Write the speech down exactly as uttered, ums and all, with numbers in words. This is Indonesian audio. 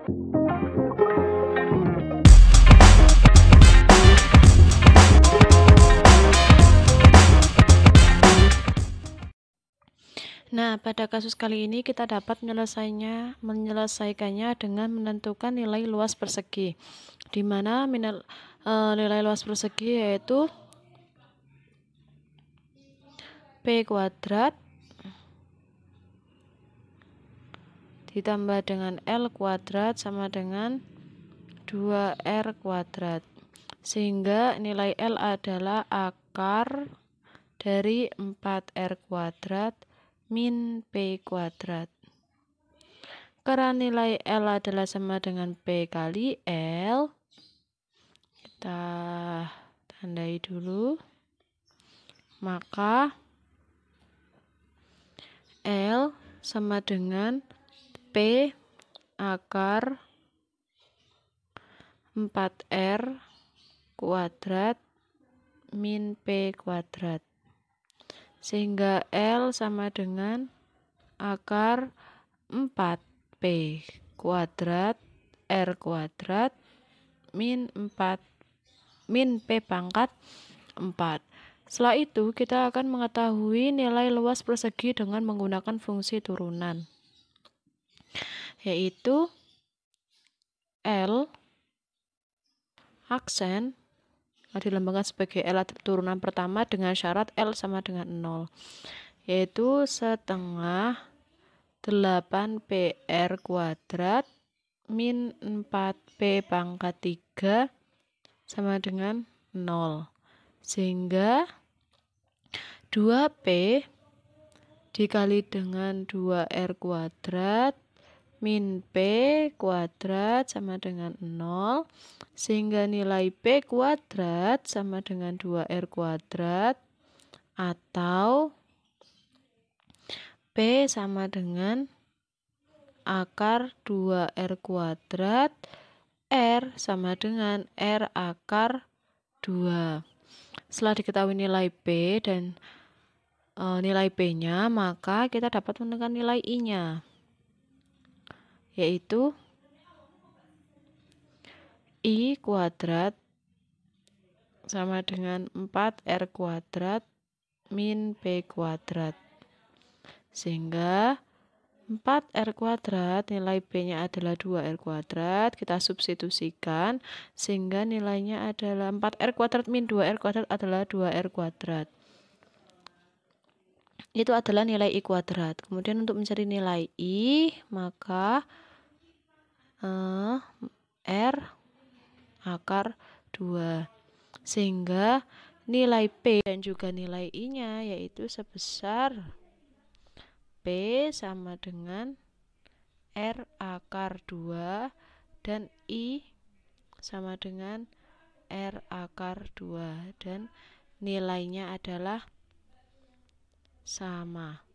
Nah, pada kasus kali ini kita dapat menyelesaikannya, menyelesaikannya dengan menentukan nilai luas persegi, di mana minel, e, nilai luas persegi yaitu P kuadrat ditambah dengan L kuadrat sama dengan dua R kuadrat, sehingga nilai L adalah akar dari empat R kuadrat min P kuadrat. Karena nilai L adalah sama dengan P kali L, kita tandai dulu, maka L sama dengan P akar empat R kuadrat min P kuadrat, sehingga L sama dengan akar empat P kuadrat R kuadrat min empat min P pangkat empat. Setelah itu kita akan mengetahui nilai luas persegi dengan menggunakan fungsi turunan, yaitu L aksen dilambangkan sebagai L turunan pertama dengan syarat L sama dengan nol, yaitu setengah delapan P R kuadrat min empat P pangkat tiga sama dengan nol, sehingga dua P dikali dengan dua R kuadrat min P kuadrat sama dengan nol, sehingga nilai P kuadrat sama dengan dua R kuadrat, atau P sama dengan akar dua R kuadrat, R sama dengan R akar dua. Setelah diketahui nilai P dan e, nilai P-nya, maka kita dapat menemukan nilai I-nya, yaitu I kuadrat sama dengan empat R kuadrat min P kuadrat, sehingga empat R kuadrat nilai P-nya adalah dua R kuadrat, kita substitusikan sehingga nilainya adalah empat R kuadrat min dua R kuadrat adalah dua R kuadrat. Itu adalah nilai I kuadrat. Kemudian untuk mencari nilai I, maka eh, R akar dua, sehingga nilai P dan juga nilai I nya yaitu sebesar P sama dengan R akar dua dan I sama dengan R akar dua, dan nilainya adalah sama.